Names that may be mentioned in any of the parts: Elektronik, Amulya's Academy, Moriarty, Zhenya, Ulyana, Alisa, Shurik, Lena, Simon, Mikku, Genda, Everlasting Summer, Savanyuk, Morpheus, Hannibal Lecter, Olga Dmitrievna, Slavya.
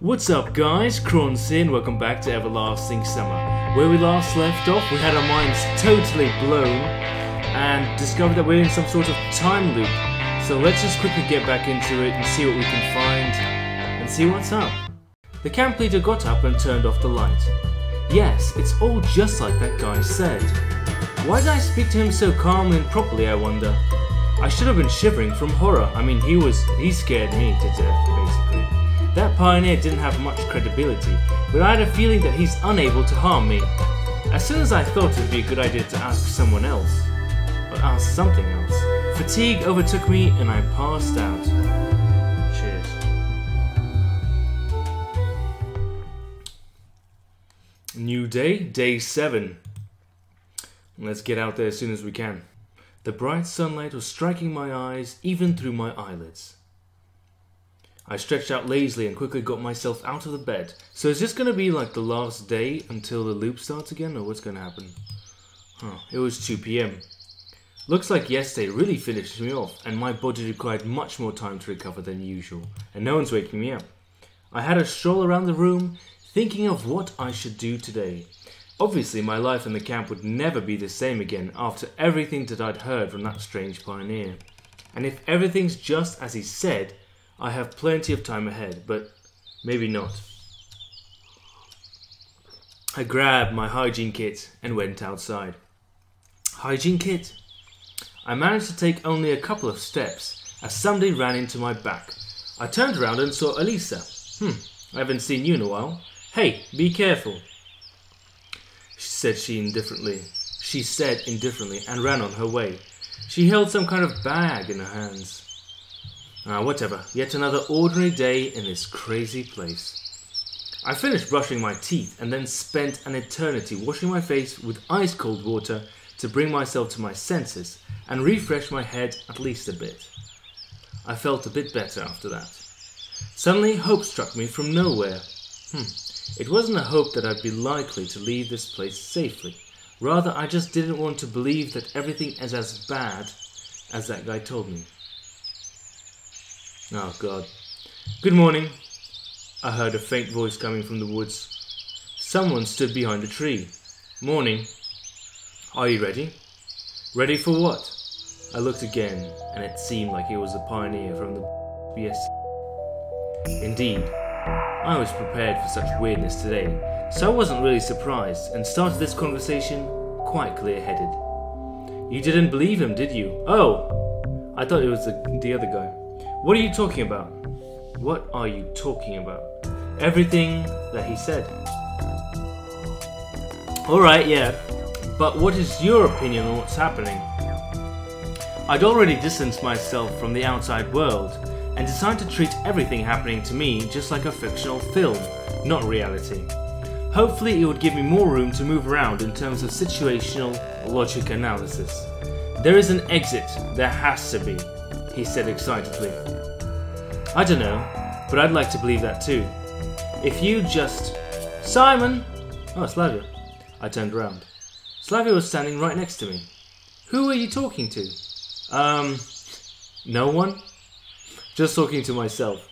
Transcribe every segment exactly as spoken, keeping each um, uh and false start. What's up guys, Chron's here and welcome back to Everlasting Summer. Where we last left off, we had our minds totally blown and discovered that we're in some sort of time loop. So let's just quickly get back into it and see what we can find and see what's up. The camp leader got up and turned off the light. Yes, it's all just like that guy said. Why did I speak to him so calmly and properly, I wonder? I should have been shivering from horror. I mean, he was, he scared me to death, basically. That pioneer didn't have much credibility, but I had a feeling that he's unable to harm me. As soon as I thought it'd be a good idea to ask someone else, or ask something else, fatigue overtook me and I passed out. Cheers. New day, day seven. Let's get out there as soon as we can. The bright sunlight was striking my eyes, even through my eyelids. I stretched out lazily and quickly got myself out of the bed. So is this going to be like the last day until the loop starts again, or what's going to happen? Huh, it was two p m Looks like yesterday really finished me off, and my body required much more time to recover than usual, and no one's waking me up. I had a stroll around the room, thinking of what I should do today. Obviously my life in the camp would never be the same again after everything that I'd heard from that strange pioneer. And if everything's just as he said, I have plenty of time ahead, but maybe not. I grabbed my hygiene kit and went outside. Hygiene kit? I managed to take only a couple of steps as somebody ran into my back. I turned around and saw Alisa. Hmm, I haven't seen you in a while. Hey, be careful, she said she indifferently. She said indifferently and ran on her way. She held some kind of bag in her hands. Ah, whatever. Yet another ordinary day in this crazy place. I finished brushing my teeth and then spent an eternity washing my face with ice-cold water to bring myself to my senses and refresh my head at least a bit. I felt a bit better after that. Suddenly, hope struck me from nowhere. Hmm. It wasn't a hope that I'd be likely to leave this place safely. Rather, I just didn't want to believe that everything is as bad as that guy told me. Oh God. Good morning. I heard a faint voice coming from the woods. Someone stood behind a tree. Morning. Are you ready? Ready for what? I looked again, and it seemed like he was the pioneer from the B S. Indeed, I was prepared for such weirdness today, so I wasn't really surprised and started this conversation quite clear-headed. You didn't believe him, did you? Oh, I thought it was the, the other guy. What are you talking about? What are you talking about? Everything that he said. Alright, yeah. But what is your opinion on what's happening? I'd already distanced myself from the outside world and decided to treat everything happening to me just like a fictional film, not reality. Hopefully it would give me more room to move around in terms of situational logic analysis. There is an exit. There has to be. He said excitedly. I don't know, but I'd like to believe that too. If you just... Simon! Oh, Slavya. I turned around. Slavya was standing right next to me. Who were you talking to? Um, no one? Just talking to myself.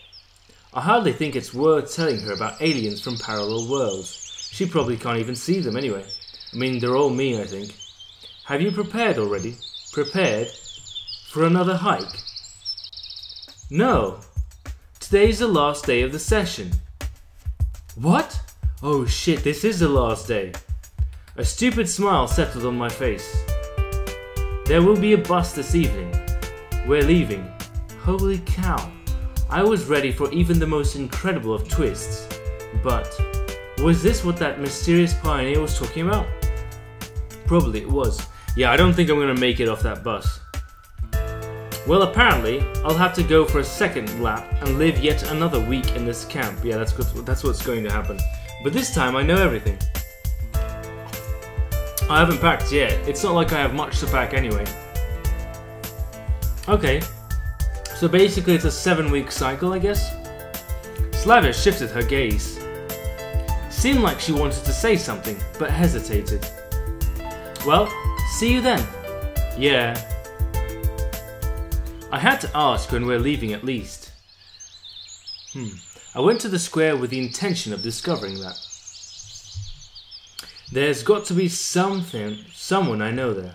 I hardly think it's worth telling her about aliens from parallel worlds. She probably can't even see them anyway. I mean, they're all me, I think. Have you prepared already? Prepared? For another hike? No, today's the last day of the session. What? Oh shit, this is the last day. A stupid smile settled on my face. There will be a bus this evening. We're leaving. Holy cow. I was ready for even the most incredible of twists. But was this what that mysterious pioneer was talking about? Probably it was. Yeah, I don't think I'm gonna make it off that bus. Well, apparently, I'll have to go for a second lap and live yet another week in this camp. Yeah, that's, that's what's going to happen. But this time, I know everything. I haven't packed yet. It's not like I have much to pack anyway. Okay. So basically, it's a seven-week cycle, I guess? Slavya shifted her gaze. Seemed like she wanted to say something, but hesitated. Well, see you then. Yeah. I had to ask when we're leaving at least. Hmm. I went to the square with the intention of discovering that. There's got to be something, someone I know there.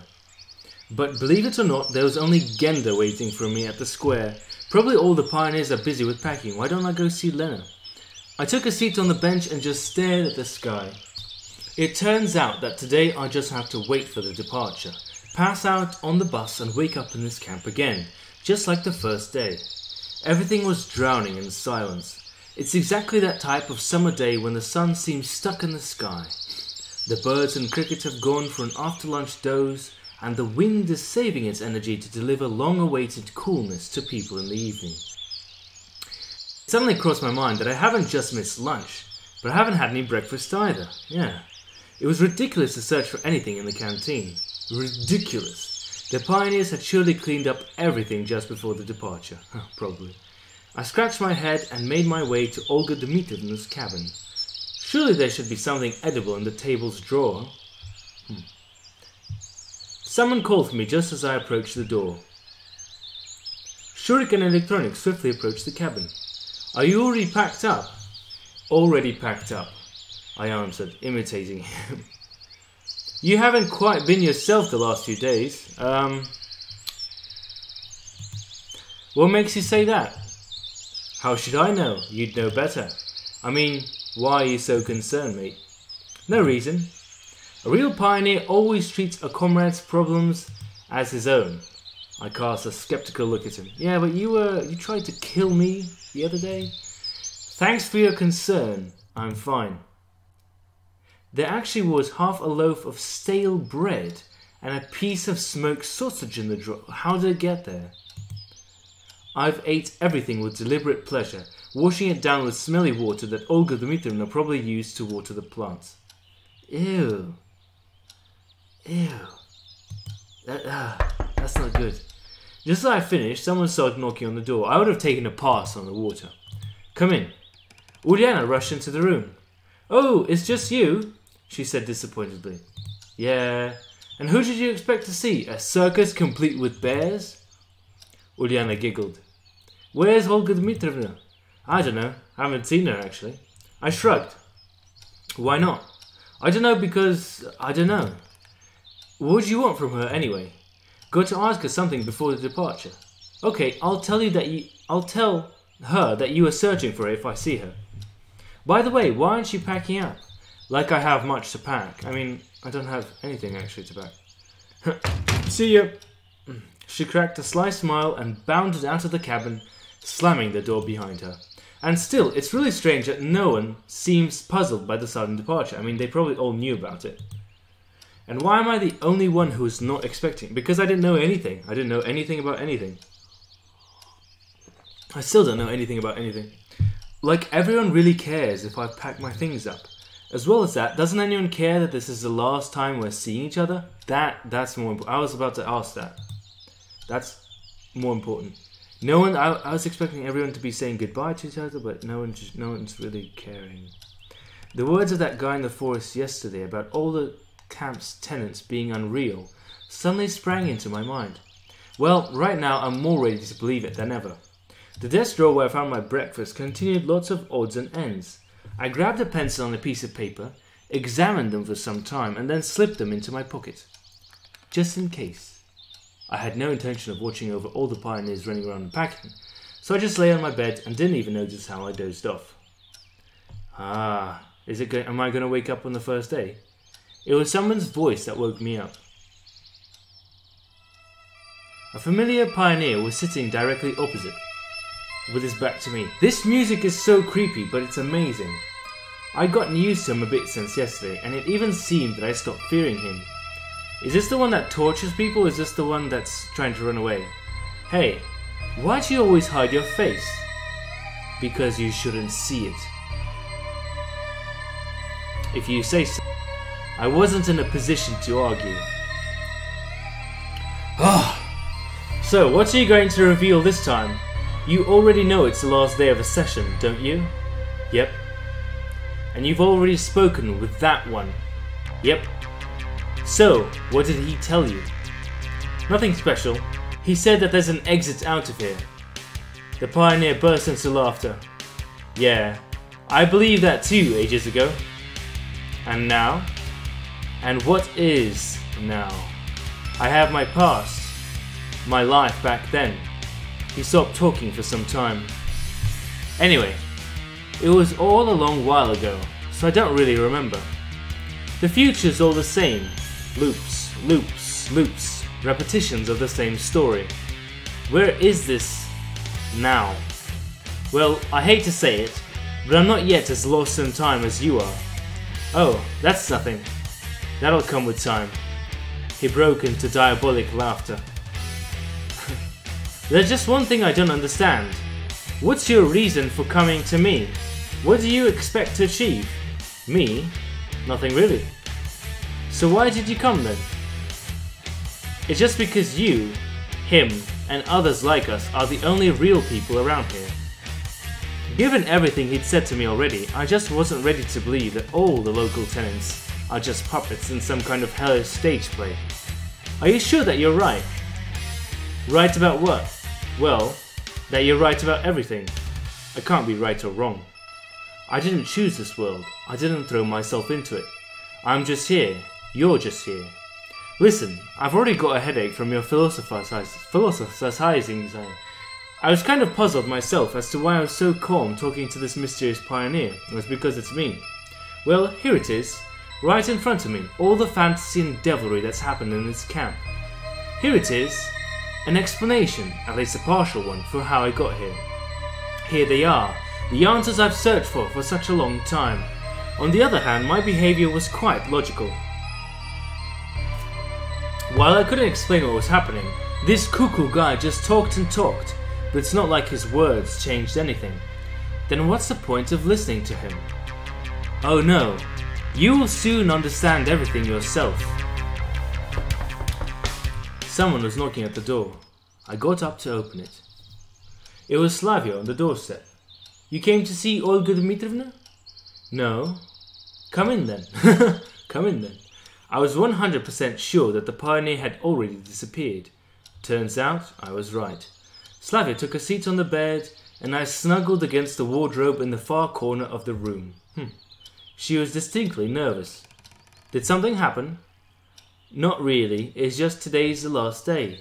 But believe it or not, there was only Genda waiting for me at the square. Probably all the pioneers are busy with packing. Why don't I go see Lena? I took a seat on the bench and just stared at the sky. It turns out that today I just have to wait for the departure, pass out on the bus and wake up in this camp again, just like the first day. Everything was drowning in silence. It's exactly that type of summer day when the sun seems stuck in the sky. The birds and crickets have gone for an after-lunch doze, and the wind is saving its energy to deliver long-awaited coolness to people in the evening. It suddenly crossed my mind that I haven't just missed lunch, but I haven't had any breakfast either. Yeah. It was ridiculous to search for anything in the canteen. Ridiculous. The pioneers had surely cleaned up everything just before the departure. Probably. I scratched my head and made my way to Olga Dmitrievna's cabin. Surely there should be something edible in the table's drawer. Hmm. Someone called for me just as I approached the door. Shurik and Elektronik swiftly approached the cabin. Are you already packed up? Already packed up, I answered, imitating him. You haven't quite been yourself the last few days. Um, what makes you say that? How should I know? You'd know better. I mean, why are you so concerned, mate? No reason. A real pioneer always treats a comrade's problems as his own. I cast a skeptical look at him. Yeah, but you were, you tried to kill me the other day. Thanks for your concern. I'm fine. There actually was half a loaf of stale bread and a piece of smoked sausage in the drawer. How did it get there? I've ate everything with deliberate pleasure, washing it down with smelly water that Olga Dmitrievna probably used to water the plants. Ew. Ew. That, ah, that's not good. Just as I finished, someone started knocking on the door. I would have taken a pass on the water. Come in. Ulyana rushed into the room. Oh, it's just you, she said disappointedly. Yeah, and who did you expect to see? A circus complete with bears? Ulyana giggled. Where's Olga Dmitrievna? I don't know. I haven't seen her, actually. I shrugged. Why not? I don't know because... I don't know. What do you want from her, anyway? Got to ask her something before the departure. Okay, I'll tell you that you... I'll tell... her that you are searching for her if I see her. By the way, why aren't you packing up? Like I have much to pack. I mean, I don't have anything actually to pack. See ya. She cracked a sly smile and bounded out of the cabin, slamming the door behind her. And still, it's really strange that no one seems puzzled by the sudden departure. I mean, they probably all knew about it. And why am I the only one who is not expecting? Because I didn't know anything. I didn't know anything about anything. I still don't know anything about anything. Like, everyone really cares if I pack my things up. As well as that, doesn't anyone care that this is the last time we're seeing each other? That, that's more important. I was about to ask that. That's more important. No one, I, I was expecting everyone to be saying goodbye to each other, but no one, no one's really caring. The words of that guy in the forest yesterday about all the camp's tenants being unreal suddenly sprang into my mind. Well, right now I'm more ready to believe it than ever. The desk drawer where I found my breakfast continued lots of odds and ends. I grabbed a pencil and a piece of paper, examined them for some time, and then slipped them into my pocket. Just in case. I had no intention of watching over all the pioneers running around and packing, so I just lay on my bed and didn't even notice how I dozed off. Ah, is it? Am I going to wake up on the first day? It was someone's voice that woke me up. A familiar pioneer was sitting directly opposite, with his back to me. This music is so creepy, but it's amazing. I'd gotten used to him a bit since yesterday, and it even seemed that I stopped fearing him. Is this the one that tortures people, or is this the one that's trying to run away? Hey, why do you always hide your face? Because you shouldn't see it. If you say so. I wasn't in a position to argue. Ah. So, what are you going to reveal this time? You already know it's the last day of a session, don't you? Yep. And you've already spoken with that one. Yep. So, what did he tell you? Nothing special. He said that there's an exit out of here. The pioneer burst into laughter. Yeah, I believed that too ages ago. And now? And what is now? I have my past, my life back then. He stopped talking for some time. Anyway, it was all a long while ago, so I don't really remember. The future's all the same. Loops, loops, loops, repetitions of the same story. Where is this now? Well, I hate to say it, but I'm not yet as lost in time as you are. Oh, that's nothing. That'll come with time. He broke into diabolic laughter. There's just one thing I don't understand. What's your reason for coming to me? What do you expect to achieve? Me? Nothing really. So why did you come then? It's just because you, him, and others like us are the only real people around here. Given everything he'd said to me already, I just wasn't ready to believe that all the local tenants are just puppets in some kind of hellish stage play. Are you sure that you're right? Right about what? Well, that you're right about everything. I can't be right or wrong. I didn't choose this world. I didn't throw myself into it. I'm just here. You're just here. Listen, I've already got a headache from your philosophizing. I was kind of puzzled myself as to why I was so calm talking to this mysterious pioneer. It was because it's me. Well, here it is. Right in front of me. All the fantasy and devilry that's happened in this camp. Here it is. An explanation, at least a partial one, for how I got here. Here they are. The answers I've searched for for such a long time. On the other hand, my behaviour was quite logical. While I couldn't explain what was happening, this cuckoo guy just talked and talked, but it's not like his words changed anything. Then what's the point of listening to him? Oh no, you will soon understand everything yourself. Someone was knocking at the door. I got up to open it. It was Slavya on the doorstep. You came to see Olga Dmitrievna? No. Come in then. Come in then. I was one hundred percent sure that the pioneer had already disappeared. Turns out I was right. Slavya took a seat on the bed and I snuggled against the wardrobe in the far corner of the room. Hm. She was distinctly nervous. Did something happen? Not really. It's just today's the last day.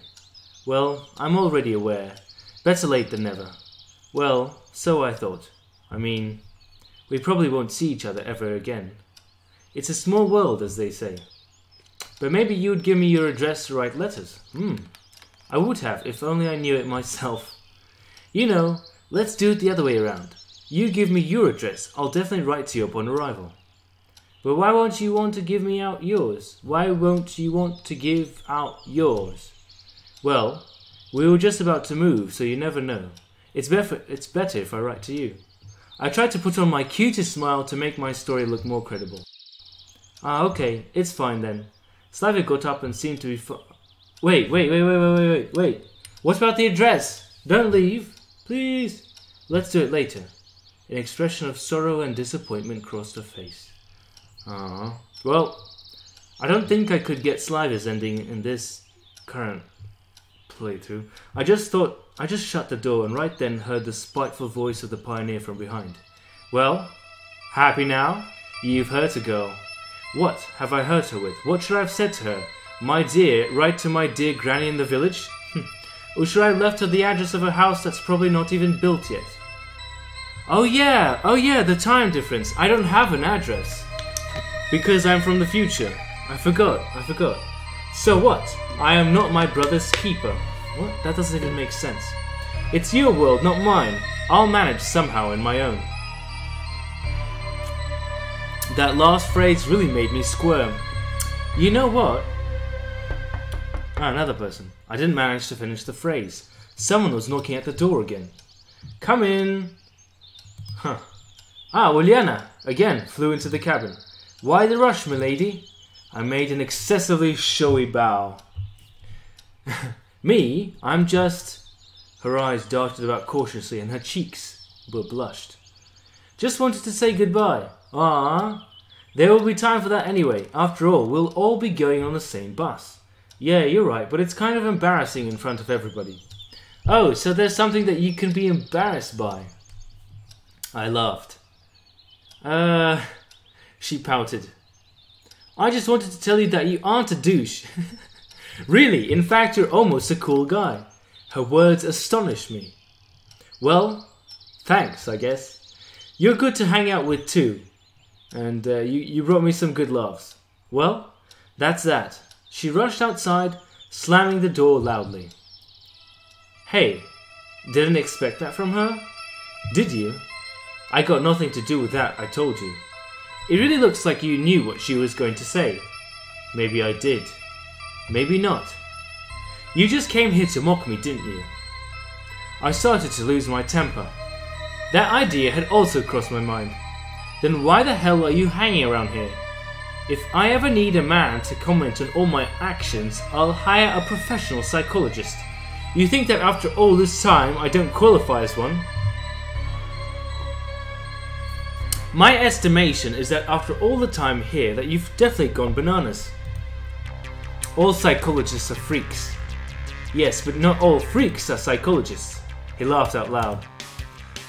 Well, I'm already aware. Better late than never. Well, so I thought. I mean, we probably won't see each other ever again. It's a small world, as they say. But maybe you would give me your address to write letters. Hmm. I would have, if only I knew it myself. You know, let's do it the other way around. You give me your address, I'll definitely write to you upon arrival. But why won't you want to give me out yours? Why won't you want to give out yours? Well, we were just about to move, so you never know. It's better, it's better if I write to you. I tried to put on my cutest smile to make my story look more credible. Ah, okay, it's fine then. Slavya got up and seemed to be fo- Wait, wait, wait, wait, wait, wait, wait, wait. What about the address? Don't leave, please. Let's do it later. An expression of sorrow and disappointment crossed her face. Ah, well, I don't think I could get Slavya's ending in this current playthrough. I just thought... I just shut the door and right then heard the spiteful voice of the pioneer from behind. Well, happy now? You've hurt a girl. What have I hurt her with? What should I have said to her? My dear, write to my dear granny in the village? Or should I have left her the address of her house that's probably not even built yet? Oh yeah, oh yeah, the time difference. I don't have an address. Because I'm from the future. I forgot, I forgot. So what? I am not my brother's keeper. What? That doesn't even make sense. It's your world, not mine. I'll manage somehow in my own. That last phrase really made me squirm. You know what? Ah, another person. I didn't manage to finish the phrase. Someone was knocking at the door again. Come in. Huh. Ah, Ulyana, again, flew into the cabin. Why the rush, milady? I made an excessively showy bow. Me? I'm just... Her eyes darted about cautiously and her cheeks were blushed. Just wanted to say goodbye. Ah, there will be time for that anyway. After all, we'll all be going on the same bus. Yeah, you're right, but it's kind of embarrassing in front of everybody. Oh, so there's something that you can be embarrassed by. I laughed. Uh, she pouted. I just wanted to tell you that you aren't a douche. Really, in fact, you're almost a cool guy. Her words astonished me. Well, thanks, I guess. You're good to hang out with too. And uh, you, you brought me some good laughs. Well, that's that. She rushed outside, slamming the door loudly. Hey, didn't expect that from her? Did you? I got nothing to do with that, I told you. It really looks like you knew what she was going to say. Maybe I did. Maybe not. You just came here to mock me, didn't you? I started to lose my temper. That idea had also crossed my mind. Then why the hell are you hanging around here? If I ever need a man to comment on all my actions, I'll hire a professional psychologist. You think that after all this time I don't qualify as one? My estimation is that after all the time here that you've definitely gone bananas. All psychologists are freaks. Yes, but not all freaks are psychologists. He laughed out loud.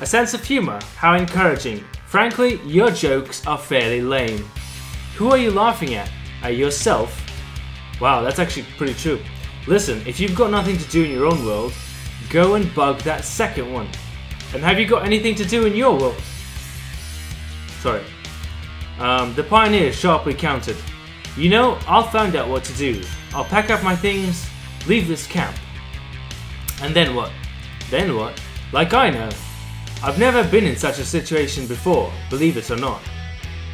A sense of humor, how encouraging. Frankly, your jokes are fairly lame. Who are you laughing at? At yourself? Wow, that's actually pretty true. Listen, if you've got nothing to do in your own world, go and bug that second one. And have you got anything to do in your world? Sorry. Um, the pioneer sharply countered. You know, I'll find out what to do. I'll pack up my things, leave this camp. And then what? Then what? Like I know. I've never been in such a situation before, believe it or not.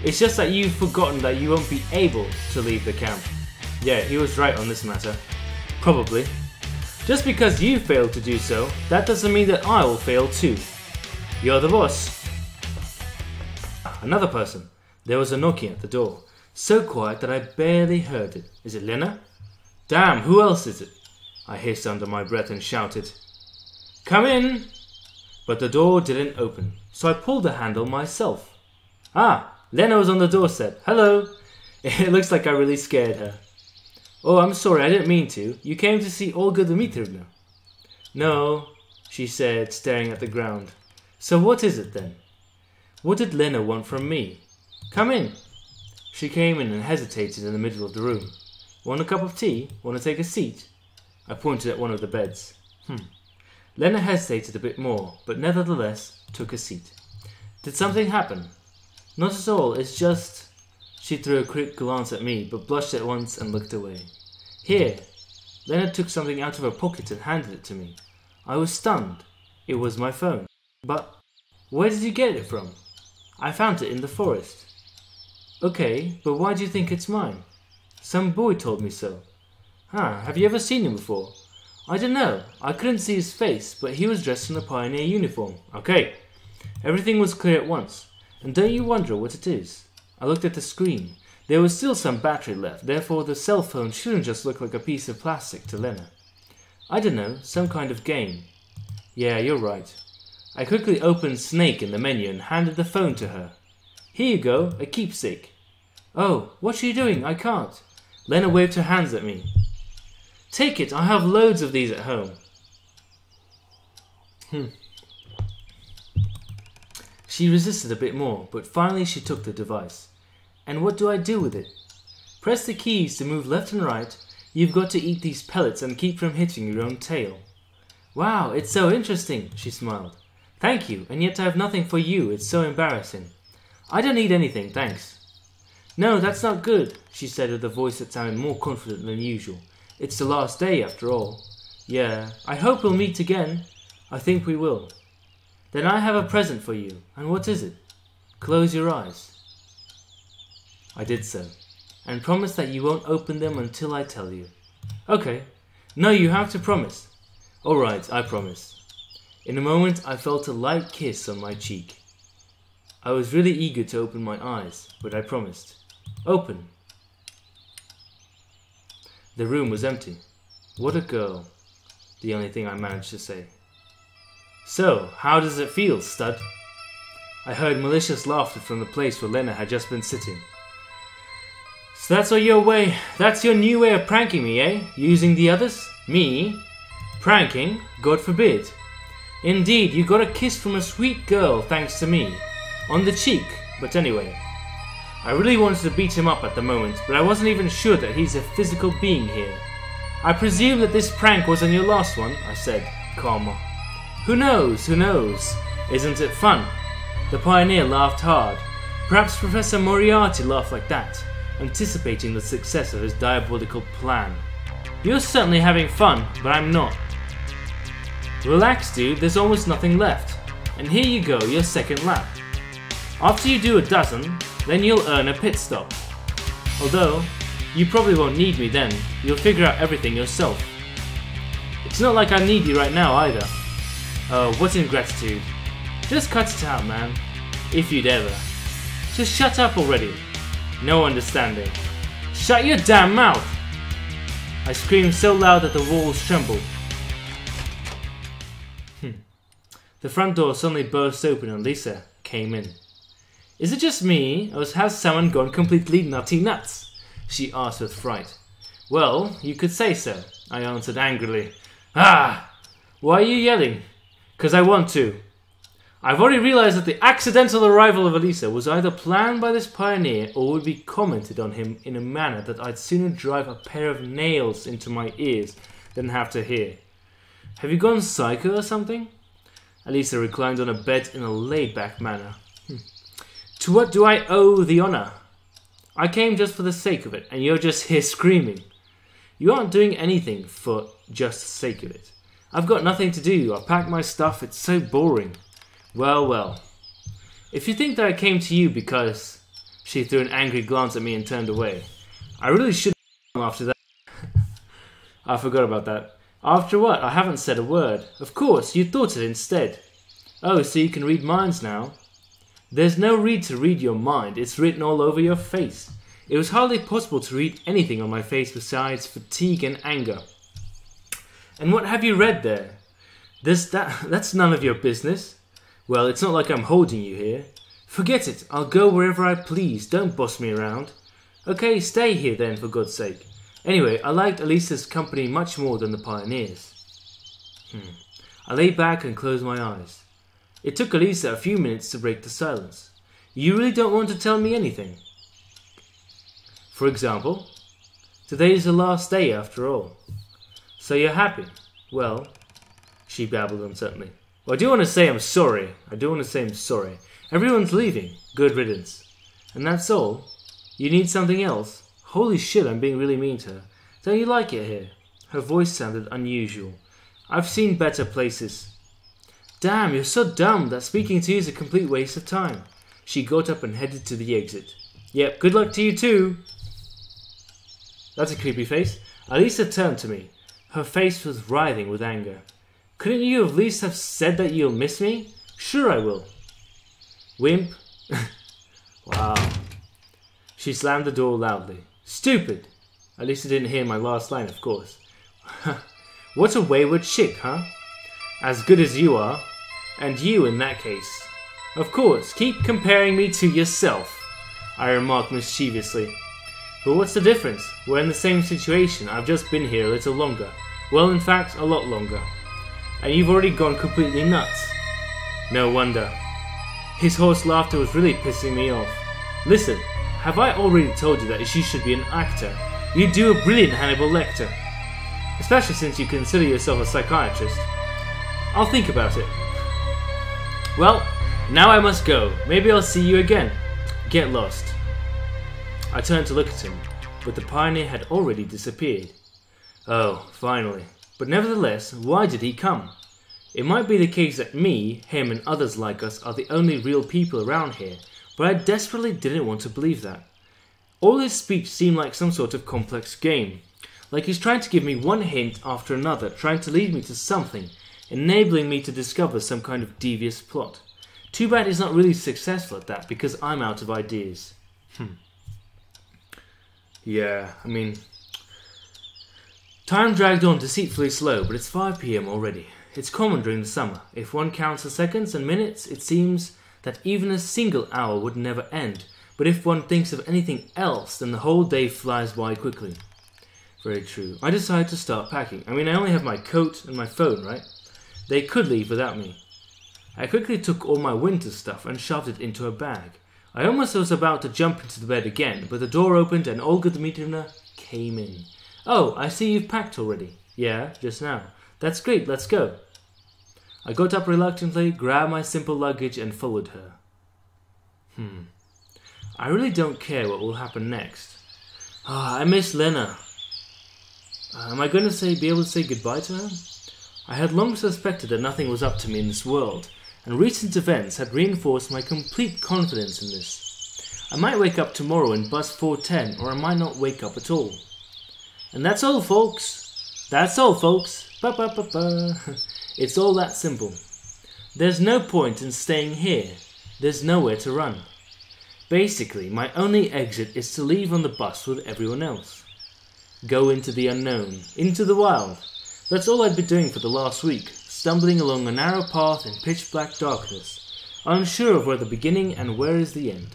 It's just that you've forgotten that you won't be able to leave the camp. Yeah, he was right on this matter. Probably. Just because you failed to do so, that doesn't mean that I will fail too. You're the boss. Another person. There was a knocking at the door. So quiet that I barely heard it. Is it Lena? Damn, who else is it? I hissed under my breath and shouted. Come in! But the door didn't open, so I pulled the handle myself. Ah, Lena was on the doorstep. Hello! It looks like I really scared her. Oh, I'm sorry, I didn't mean to. You came to see Olga Dmitrievna. No, she said, staring at the ground. So what is it then? What did Lena want from me? Come in. She came in and hesitated in the middle of the room. Want a cup of tea? Want to take a seat? I pointed at one of the beds. Hmm. Lena hesitated a bit more, but nevertheless took a seat. Did something happen? Not at all, it's just... She threw a quick glance at me, but blushed at once and looked away. Here. Lena took something out of her pocket and handed it to me. I was stunned. It was my phone. But where did you get it from? I found it in the forest. Okay, but why do you think it's mine? Some boy told me so. Huh, have you ever seen him before? I don't know. I couldn't see his face, but he was dressed in a pioneer uniform. Okay. Everything was clear at once. And don't you wonder what it is? I looked at the screen. There was still some battery left, therefore the cell phone shouldn't just look like a piece of plastic to Lena. I don't know, some kind of game. Yeah, you're right. I quickly opened Snake in the menu and handed the phone to her. Here you go, a keepsake. Oh, what are you doing? I can't. Lena waved her hands at me. Take it, I have loads of these at home. Hmm. She resisted a bit more, but finally she took the device. And what do I do with it? Press the keys to move left and right. You've got to eat these pellets and keep from hitting your own tail. Wow, it's so interesting, she smiled. Thank you, and yet I have nothing for you, it's so embarrassing. I don't need anything, thanks. No, that's not good, she said with a voice that sounded more confident than usual. It's the last day, after all. Yeah, I hope we'll meet again. I think we will. Then I have a present for you, and what is it? Close your eyes. I did so, and promise that you won't open them until I tell you. Okay. No, you have to promise. All right, I promise. In a moment, I felt a light kiss on my cheek. I was really eager to open my eyes, but I promised. Open. The room was empty. What a girl. The only thing I managed to say. So, how does it feel, stud? I heard malicious laughter from the place where Lena had just been sitting. So that's all your way. That's your new way of pranking me, eh? Using the others? Me? Pranking? God forbid. Indeed, you got a kiss from a sweet girl thanks to me. On the cheek, but anyway. I really wanted to beat him up at the moment, but I wasn't even sure that he's a physical being here. I presume that this prank wasn't your last one, I said, calm. Who knows, who knows? Isn't it fun? The pioneer laughed hard. Perhaps Professor Moriarty laughed like that, anticipating the success of his diabolical plan. You're certainly having fun, but I'm not. Relax, dude, there's almost nothing left. And here you go, your second lap. After you do a dozen, then you'll earn a pit stop. Although, you probably won't need me then, you'll figure out everything yourself. It's not like I need you right now either. Oh, what ingratitude. Just cut it out, man. If you'd ever. Just shut up already. No understanding. Shut your damn mouth! I screamed so loud that the walls trembled. Hm. The front door suddenly burst open and Lisa came in. Is it just me, or has someone gone completely nutty nuts? She asked with fright. Well, you could say so, I answered angrily. Ah! Why are you yelling? Because I want to. I've already realized that the accidental arrival of Alisa was either planned by this pioneer or would be commented on him in a manner that I'd sooner drive a pair of nails into my ears than have to hear. Have you gone psycho or something? Alisa reclined on a bed in a laid-back manner. To what do I owe the honor? I came just for the sake of it, and you're just here screaming. You aren't doing anything for just the sake of it. I've got nothing to do, I packed my stuff, it's so boring. Well, well. If you think that I came to you because... She threw an angry glance at me and turned away. I really shouldn't have come after that. I forgot about that. After what? I haven't said a word. Of course, you thought it instead. Oh, so you can read minds now. There's no need to read your mind, it's written all over your face. It was hardly possible to read anything on my face besides fatigue and anger. And what have you read there? This, that, that's none of your business. Well, it's not like I'm holding you here. Forget it, I'll go wherever I please, don't boss me around. Okay, stay here then, for God's sake. Anyway, I liked Alisa's company much more than the pioneers. Hmm. I lay back and closed my eyes. It took Alisa a few minutes to break the silence. You really don't want to tell me anything? For example, today is the last day after all. So you're happy? Well, she babbled uncertainly. Well, I do want to say I'm sorry. I do want to say I'm sorry. Everyone's leaving. Good riddance. And that's all? You need something else? Holy shit, I'm being really mean to her. Don't you like it here? Her voice sounded unusual. I've seen better places. Damn, you're so dumb that speaking to you is a complete waste of time. She got up and headed to the exit. Yep, good luck to you too. That's a creepy face. Alisa turned to me. Her face was writhing with anger. Couldn't you at least have said that you'll miss me? Sure I will. Wimp. Wow. She slammed the door loudly. Stupid. Alisa didn't hear my last line, of course. What a wayward chick, huh? As good as you are. And you in that case. Of course, keep comparing me to yourself, I remarked mischievously. But what's the difference? We're in the same situation, I've just been here a little longer. Well, in fact, a lot longer. And you've already gone completely nuts. No wonder. His hoarse laughter was really pissing me off. Listen, have I already told you that you should be an actor? You do a brilliant Hannibal Lecter. Especially since you consider yourself a psychiatrist. I'll think about it. Well, now I must go. Maybe I'll see you again. Get lost. I turned to look at him, but the pioneer had already disappeared. Oh, finally. But nevertheless, why did he come? It might be the case that me, him and others like us are the only real people around here, but I desperately didn't want to believe that. All his speech seemed like some sort of complex game. Like he's trying to give me one hint after another, trying to lead me to something, enabling me to discover some kind of devious plot. Too bad he's not really successful at that, because I'm out of ideas. Hmm. Yeah, I mean... Time dragged on deceitfully slow, but it's five p m already. It's common during the summer. If one counts the seconds and minutes, it seems that even a single hour would never end. But if one thinks of anything else, then the whole day flies by quickly. Very true. I decided to start packing. I mean, I only have my coat and my phone, right? They could leave without me. I quickly took all my winter stuff and shoved it into a bag. I almost was about to jump into the bed again, but the door opened and Olga Dmitrievna came in. Oh, I see you've packed already. Yeah, just now. That's great, let's go. I got up reluctantly, grabbed my simple luggage and followed her. Hmm. I really don't care what will happen next. Ah, oh, I miss Lena. Uh, am I going to say be able to say goodbye to her? I had long suspected that nothing was up to me in this world, and recent events had reinforced my complete confidence in this. I might wake up tomorrow in bus four ten, or I might not wake up at all. And that's all, folks. That's all, folks. Ba ba ba ba. It's all that simple. There's no point in staying here. There's nowhere to run. Basically, my only exit is to leave on the bus with everyone else. Go into the unknown, into the wild. That's all I'd been doing for the last week, stumbling along a narrow path in pitch black darkness, unsure of where the beginning and where is the end.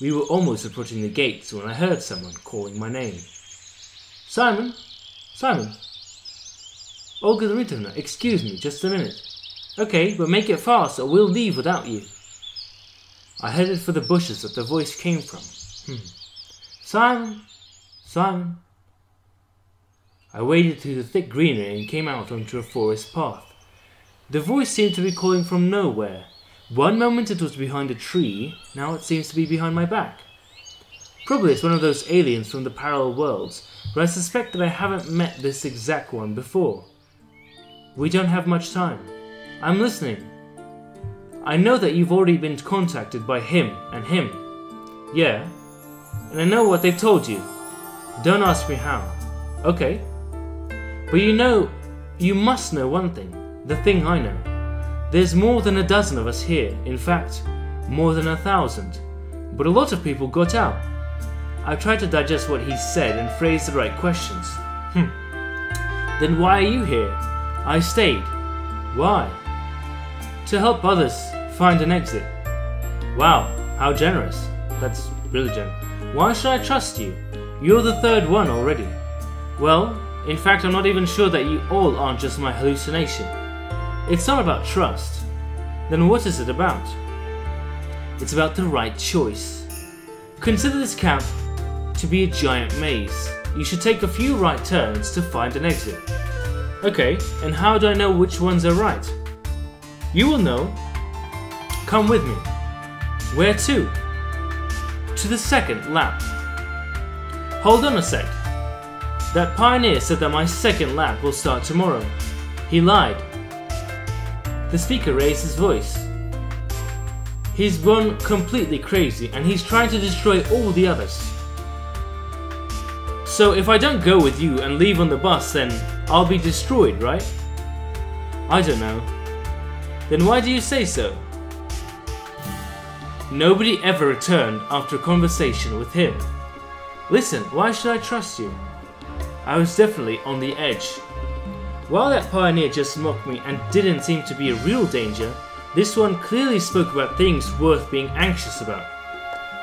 We were almost approaching the gates when I heard someone calling my name. Simon! Simon! Olga Dmitrievna, excuse me, just a minute. Okay, but make it fast or we'll leave without you. I headed for the bushes that the voice came from. Hmm. Simon! Simon! I waded through the thick greenery and came out onto a forest path. The voice seemed to be calling from nowhere. One moment it was behind a tree, now it seems to be behind my back. Probably it's one of those aliens from the parallel worlds, but I suspect that I haven't met this exact one before. We don't have much time. I'm listening. I know that you've already been contacted by him and him. Yeah. And I know what they've told you. Don't ask me how. Okay. But you know, you must know one thing, the thing I know. There's more than a dozen of us here, in fact, more than a thousand. But a lot of people got out. I tried to digest what he said and phrase the right questions. Hmm. Then why are you here? I stayed. Why? To help others find an exit. Wow, how generous. That's really generous. Why should I trust you? You're the third one already. Well, in fact, I'm not even sure that you all aren't just my hallucination. It's not about trust. Then what is it about? It's about the right choice. Consider this camp to be a giant maze. You should take a few right turns to find an exit. Okay, and how do I know which ones are right? You will know. Come with me. Where to? To the second lap. Hold on a sec. That pioneer said that my second lap will start tomorrow. He lied. The speaker raised his voice. He's gone completely crazy and he's trying to destroy all the others. So if I don't go with you and leave on the bus, then I'll be destroyed, right? I don't know. Then why do you say so? Nobody ever returned after a conversation with him. Listen, why should I trust you? I was definitely on the edge. While that pioneer just mocked me and didn't seem to be a real danger, this one clearly spoke about things worth being anxious about.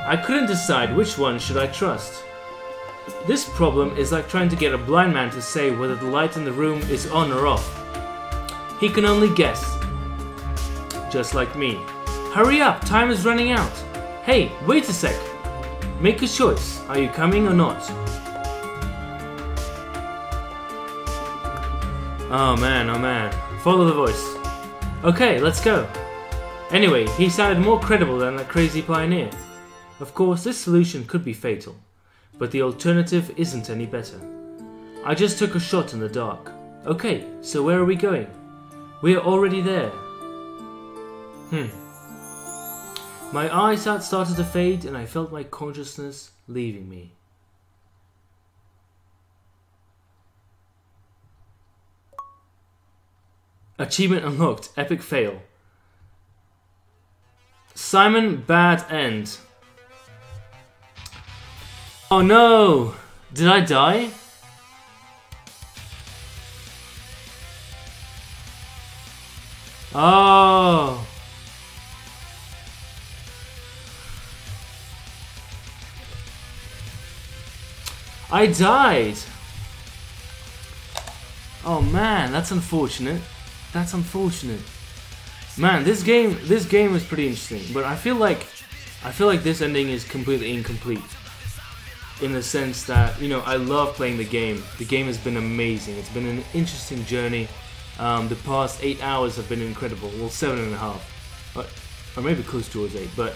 I couldn't decide which one should I trust. This problem is like trying to get a blind man to say whether the light in the room is on or off. He can only guess. Just like me. Hurry up, time is running out. Hey, wait a sec. Make a choice. Are you coming or not? Oh man, oh man. Follow the voice. Okay, let's go. Anyway, he sounded more credible than that crazy pioneer. Of course, this solution could be fatal, but the alternative isn't any better. I just took a shot in the dark. Okay, so where are we going? We are already there. Hmm. My eyesight started to fade and I felt my consciousness leaving me. Achievement unlocked. Epic fail. Simon, bad end. Oh no! Did I die? Oh! I died! Oh man, that's unfortunate. That's unfortunate. Man, this game this game is pretty interesting, but I feel like I feel like this ending is completely incomplete. In the sense that, you know, I love playing the game. The game has been amazing. It's been an interesting journey. Um, the past eight hours have been incredible. Well, seven and a half, but or maybe close towards eight. But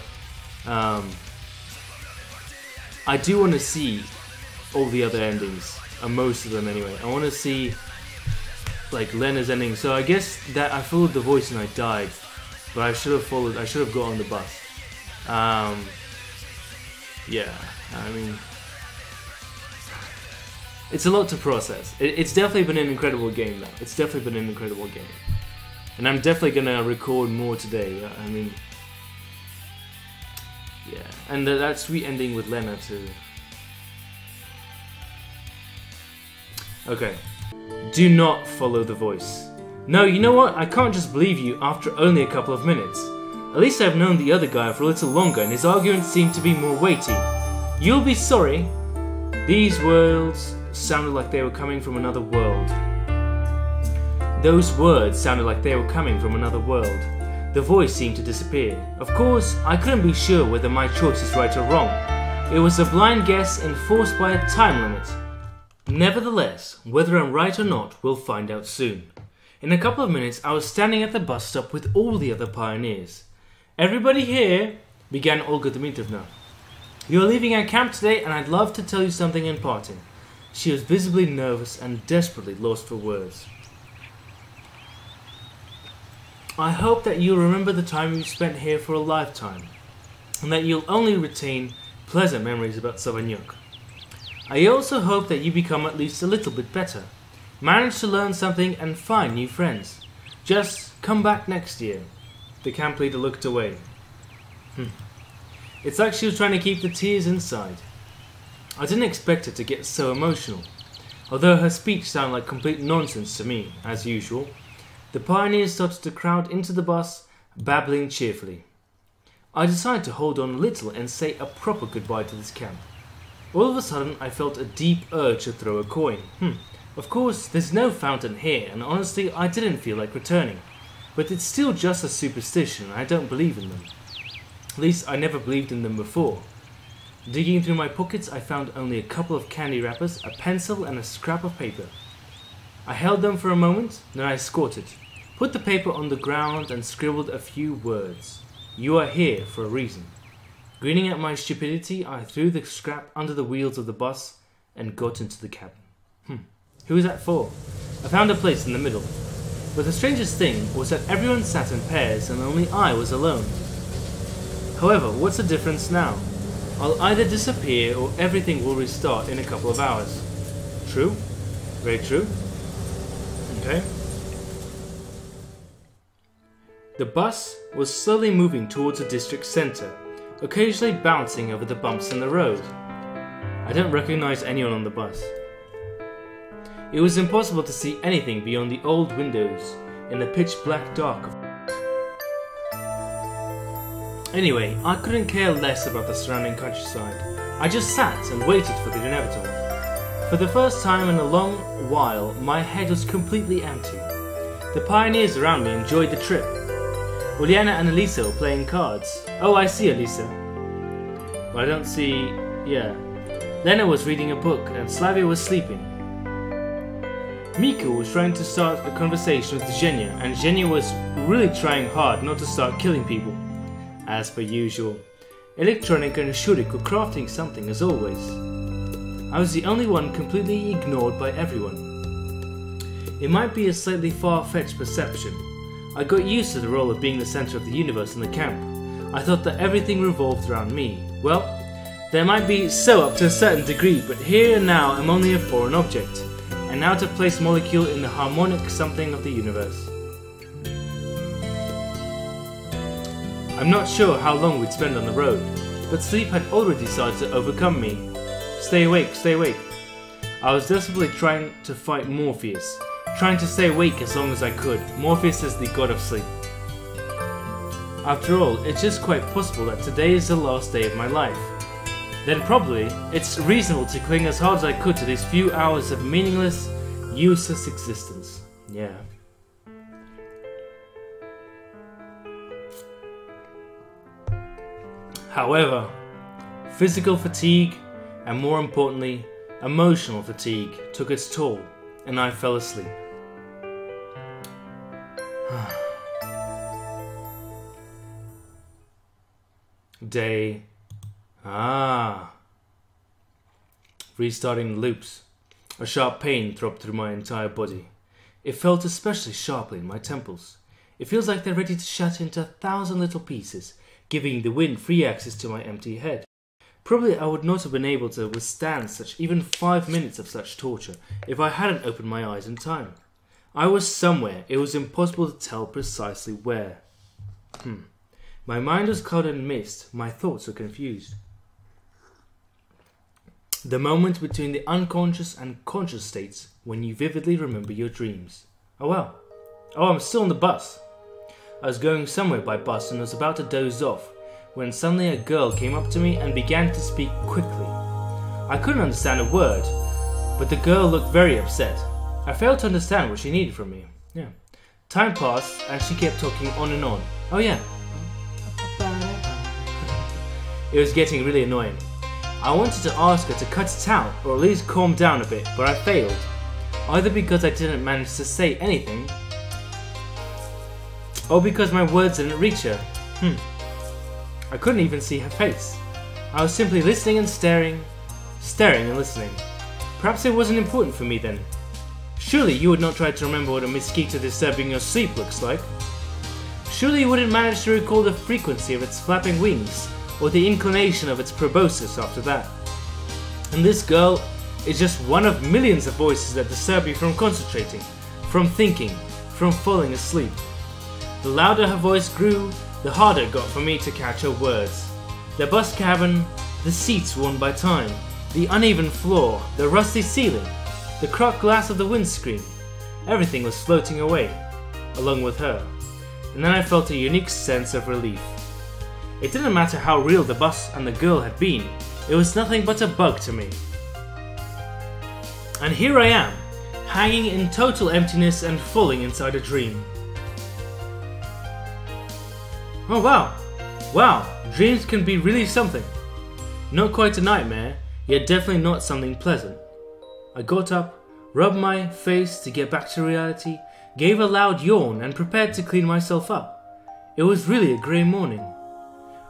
um, I do want to see all the other endings, or most of them anyway. I want to see like Lena's ending. So I guess that I followed the voice and I died, but I should have followed. I should have got on the bus. Um, yeah, I mean, it's a lot to process. It's definitely been an incredible game, though. It's definitely been an incredible game. And I'm definitely gonna record more today. I mean, yeah. And that sweet ending with Lena, too. Okay. Do not follow the voice. No, you know what? I can't just believe you after only a couple of minutes. At least I've known the other guy for a little longer and his arguments seem to be more weighty. You'll be sorry. These words sounded like they were coming from another world. Those words sounded like they were coming from another world. The voice seemed to disappear. Of course, I couldn't be sure whether my choice is right or wrong. It was a blind guess enforced by a time limit. Nevertheless, whether I'm right or not, we'll find out soon. In a couple of minutes, I was standing at the bus stop with all the other pioneers. Everybody here, began Olga Dmitrievna. You're leaving our camp today and I'd love to tell you something in parting. She was visibly nervous and desperately lost for words. I hope that you'll remember the time you spent here for a lifetime, and that you'll only retain pleasant memories about Savanyuk. I also hope that you become at least a little bit better, manage to learn something and find new friends. Just come back next year. The camp leader looked away. Hm. It's like she was trying to keep the tears inside. I didn't expect her to get so emotional, although her speech sounded like complete nonsense to me, as usual. The pioneers started to crowd into the bus, babbling cheerfully. I decided to hold on a little and say a proper goodbye to this camp. All of a sudden, I felt a deep urge to throw a coin. Hmm. Of course, there's no fountain here, and honestly, I didn't feel like returning. But it's still just a superstition, and I don't believe in them. At least I never believed in them before. Digging through my pockets, I found only a couple of candy wrappers, a pencil and a scrap of paper. I held them for a moment, then I squatted, put the paper on the ground and scribbled a few words. You are here for a reason. Grinning at my stupidity, I threw the scrap under the wheels of the bus and got into the cabin. Hmm. Who was that for? I found a place in the middle. But the strangest thing was that everyone sat in pairs and only I was alone. However, what's the difference now? I'll either disappear or everything will restart in a couple of hours. True? Very true. Okay. The bus was slowly moving towards the district centre, occasionally bouncing over the bumps in the road. I don't recognise anyone on the bus. It was impossible to see anything beyond the old windows in the pitch black dark of Anyway, I couldn't care less about the surrounding countryside. I just sat and waited for the inevitable. For the first time in a long while, my head was completely empty. The pioneers around me enjoyed the trip. Ulyana and Alisa were playing cards. Oh, I see Alisa. But I don't see... yeah. Lena was reading a book and Slavya was sleeping. Mikku was trying to start a conversation with Zhenya, and Zhenya was really trying hard not to start killing people. As per usual, Elektronik and Shurik were crafting something as always. I was the only one completely ignored by everyone. It might be a slightly far-fetched perception. I got used to the role of being the center of the universe in the camp. I thought that everything revolved around me. Well, there might be so up to a certain degree, but here and now I'm only a foreign object, an out-of-place molecule in the harmonic something of the universe. I'm not sure how long we'd spend on the road, but sleep had already started to overcome me. Stay awake, stay awake. I was desperately trying to fight Morpheus, trying to stay awake as long as I could. Morpheus is the god of sleep. After all, it's just quite possible that today is the last day of my life. Then probably, it's reasonable to cling as hard as I could to these few hours of meaningless, useless existence. Yeah. However, physical fatigue, and more importantly, emotional fatigue took its toll, and I fell asleep. Day. Ah. Restarting loops. A sharp pain throbbed through my entire body. It felt especially sharply in my temples. It feels like they're ready to shatter into a thousand little pieces, giving the wind free access to my empty head. Probably I would not have been able to withstand such even five minutes of such torture if I hadn't opened my eyes in time. I was somewhere. It was impossible to tell precisely where. Hmm. My mind was clouded and mist. My thoughts were confused. The moment between the unconscious and conscious states when you vividly remember your dreams. Oh well. Oh, I'm still on the bus. I was going somewhere by bus and was about to doze off when suddenly a girl came up to me and began to speak quickly. I couldn't understand a word, but the girl looked very upset. I failed to understand what she needed from me. Yeah. Time passed and she kept talking on and on. Oh yeah. It was getting really annoying. I wanted to ask her to cut it out or at least calm down a bit, but I failed. Either because I didn't manage to say anything, or because my words didn't reach her. Hmm. I couldn't even see her face. I was simply listening and staring, staring and listening. Perhaps it wasn't important for me then. Surely you would not try to remember what a mosquito disturbing your sleep looks like. Surely you wouldn't manage to recall the frequency of its flapping wings, or the inclination of its proboscis after that. And this girl is just one of millions of voices that disturb you from concentrating, from thinking, from falling asleep. The louder her voice grew, the harder it got for me to catch her words. The bus cabin, the seats worn by time, the uneven floor, the rusty ceiling, the cracked glass of the windscreen. Everything was floating away, along with her. And then I felt a unique sense of relief. It didn't matter how real the bus and the girl had been, it was nothing but a bug to me. And here I am, hanging in total emptiness and falling inside a dream. Oh wow, wow, dreams can be really something. Not quite a nightmare, yet definitely not something pleasant. I got up, rubbed my face to get back to reality, gave a loud yawn and prepared to clean myself up. It was really a grey morning.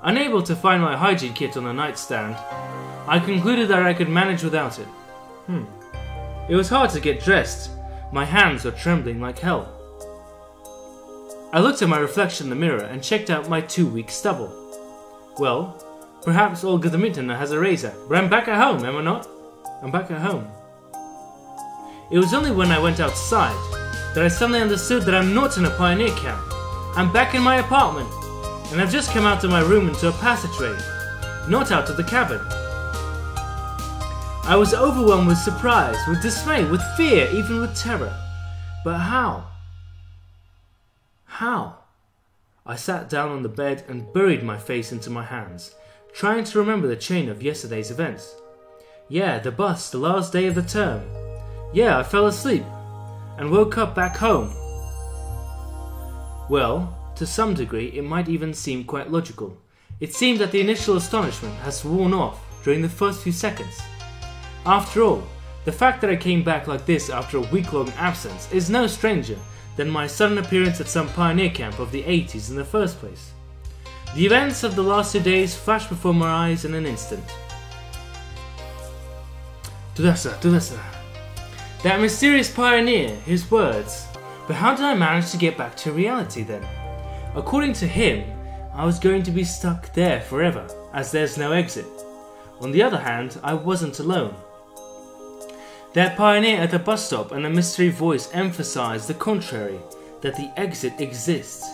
Unable to find my hygiene kit on the nightstand, I concluded that I could manage without it. Hmm. It was hard to get dressed. My hands were trembling like hell. I looked at my reflection in the mirror and checked out my two-week stubble. Well, perhaps Olga Dmitrievna has a razor, but I'm back at home, am I not? I'm back at home. It was only when I went outside that I suddenly understood that I'm not in a pioneer camp. I'm back in my apartment. And I've just come out of my room into a passageway, not out of the cabin. I was overwhelmed with surprise, with dismay, with fear, even with terror. But how? How? I sat down on the bed and buried my face into my hands, trying to remember the chain of yesterday's events. Yeah, the bus, the last day of the term. Yeah, I fell asleep and woke up back home. Well, to some degree, it might even seem quite logical. It seemed that the initial astonishment has worn off during the first few seconds. After all, the fact that I came back like this after a week-long absence is no stranger than my sudden appearance at some pioneer camp of the eighties in the first place. The events of the last two days flashed before my eyes in an instant. Tudasa, Tudasa. That mysterious pioneer, his words. But how did I manage to get back to reality then? According to him, I was going to be stuck there forever, as there's no exit. On the other hand, I wasn't alone. That pioneer at the bus stop and the mystery voice emphasized the contrary, that the exit exists.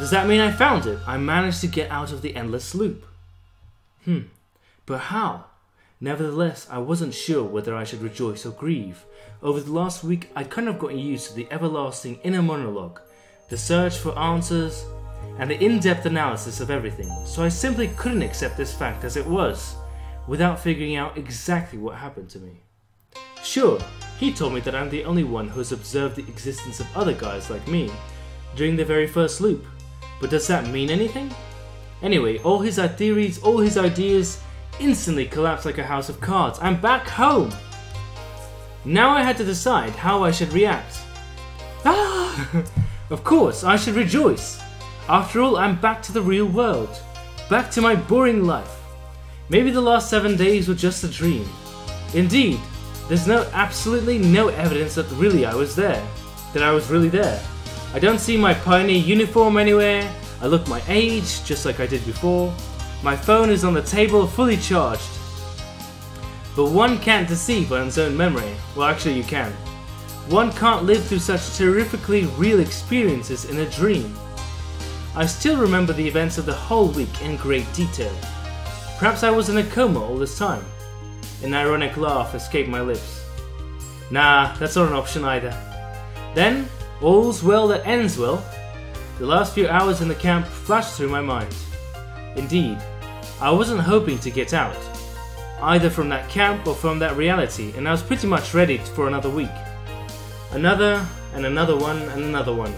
Does that mean I found it? I managed to get out of the endless loop. Hmm, but how? Nevertheless, I wasn't sure whether I should rejoice or grieve. Over the last week, I'd kind of gotten used to the everlasting inner monologue, the search for answers, and the in-depth analysis of everything, so I simply couldn't accept this fact as it was, without figuring out exactly what happened to me. Sure, He told me that I'm the only one who has observed the existence of other guys like me during the very first loop. But does that mean anything? Anyway, all his theories, all his ideas instantly collapsed like a house of cards. I'm back home! Now I had to decide how I should react. Ah! Of course, I should rejoice. After all, I'm back to the real world. Back to my boring life. Maybe the last seven days were just a dream. Indeed, there's no absolutely no evidence that really I was there. That I was really there. I don't see my pioneer uniform anywhere. I look my age, just like I did before. My phone is on the table, fully charged. But one can't deceive one's own memory. Well, actually you can. One can't live through such terrifically real experiences in a dream. I still remember the events of the whole week in great detail. Perhaps I was in a coma all this time. An ironic laugh escaped my lips. Nah, that's not an option either. Then, all's well that ends well. The last few hours in the camp flashed through my mind. Indeed, I wasn't hoping to get out, either from that camp or from that reality, and I was pretty much ready for another week. Another, and another one, and another one.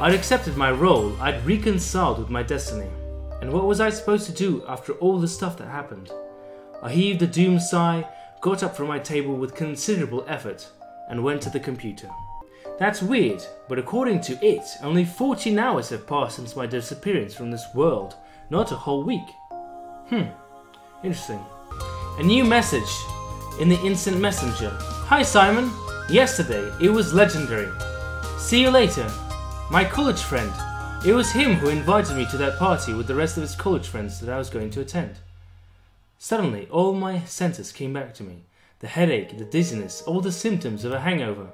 I'd accepted my role, I'd reconciled with my destiny. And what was I supposed to do after all the stuff that happened? I heaved a doom sigh, got up from my table with considerable effort, and went to the computer. That's weird, but according to it, only fourteen hours have passed since my disappearance from this world, not a whole week. Hmm, interesting. A new message in the instant messenger. Hi Simon, yesterday it was legendary. See you later. My college friend. It was him who invited me to that party with the rest of his college friends that I was going to attend. Suddenly, all my senses came back to me. The headache, the dizziness, all the symptoms of a hangover.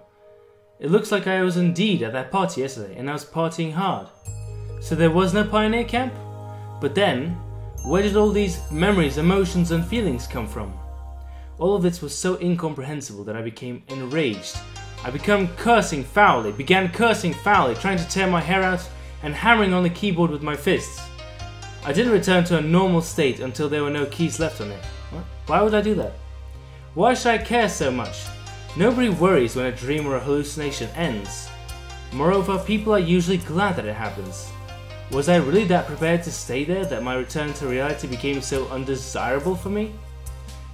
It looks like I was indeed at that party yesterday, and I was partying hard. So there was no pioneer camp? But then, where did all these memories, emotions and feelings come from? All of this was so incomprehensible that I became enraged. I became cursing foully, began cursing foully, trying to tear my hair out and hammering on the keyboard with my fists. I didn't return to a normal state until there were no keys left on it. What? Why would I do that? Why should I care so much? Nobody worries when a dream or a hallucination ends. Moreover, people are usually glad that it happens. Was I really that prepared to stay there that my return to reality became so undesirable for me?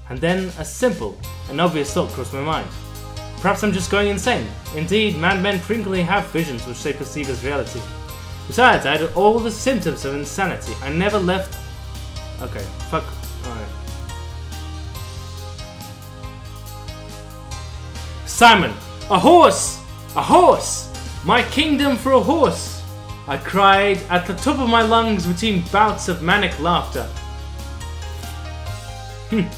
And then a simple and obvious thought crossed my mind. Perhaps I'm just going insane. Indeed, madmen frequently have visions which they perceive as reality. Besides, I had all the symptoms of insanity. I never left... Okay, fuck. Alright. Simon! A horse! A horse! My kingdom for a horse! I cried at the top of my lungs between bouts of manic laughter. Hmm.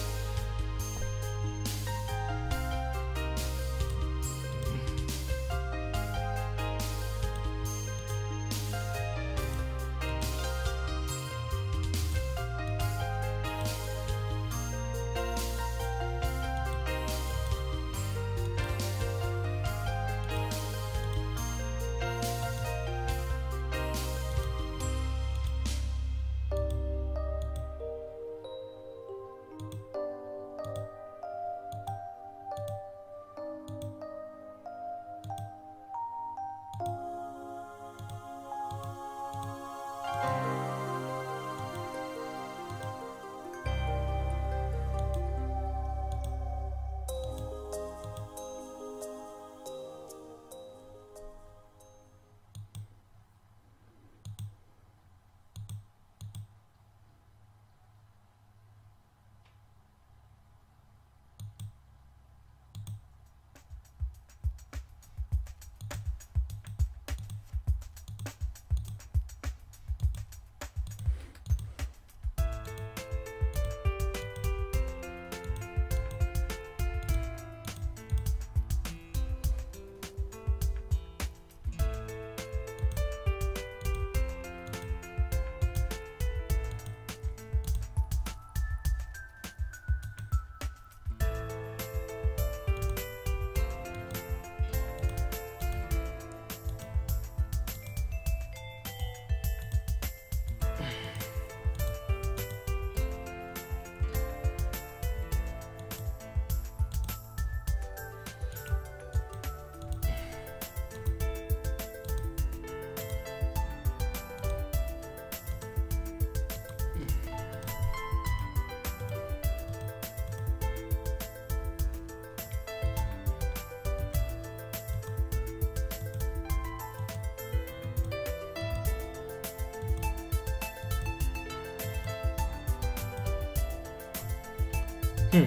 Hmm.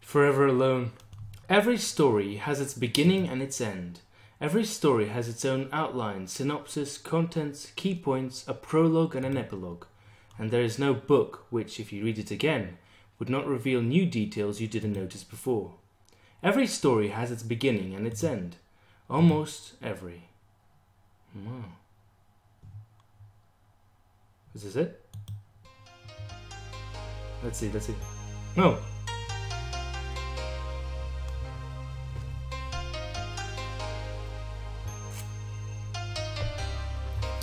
Forever alone. Every story has its beginning and its end. Every story has its own outline, synopsis, contents, key points, a prologue and an epilogue. And there is no book which, if you read it again, would not reveal new details you didn't notice before. Every story has its beginning and its end. Almost every. Wow. Is this it? Let's see, let's see. No! Oh.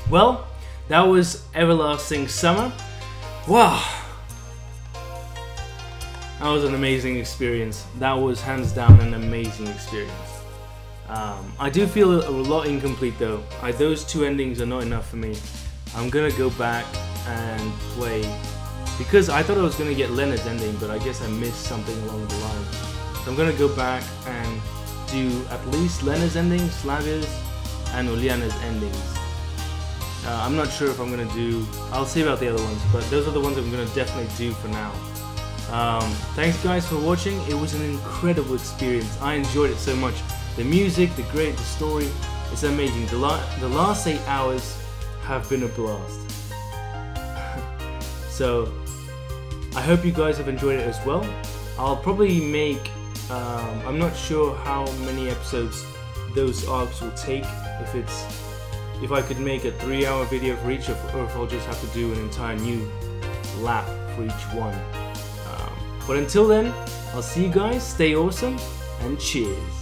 Well, that was Everlasting Summer. Wow! That was an amazing experience. That was hands down an amazing experience. Um, I do feel a lot incomplete though. I, those two endings are not enough for me. I'm gonna go back and play, because I thought I was gonna get Lena's ending, but I guess I missed something along the line. So I'm gonna go back and do at least Lena's ending, Slavya's, and Ulyana's endings. Uh, I'm not sure if I'm going to do... I'll see about the other ones, but those are the ones I'm going to definitely do for now. Um, thanks guys for watching. It was an incredible experience. I enjoyed it so much. The music, the great, the story, it's amazing. The, la the last eight hours have been a blast. So, I hope you guys have enjoyed it as well. I'll probably make... Um, I'm not sure how many episodes those arcs will take, if it's... If I could make a three hour video for each, or if I'll just have to do an entire new lap for each one. Um, but until then, I'll see you guys, stay awesome, and cheers!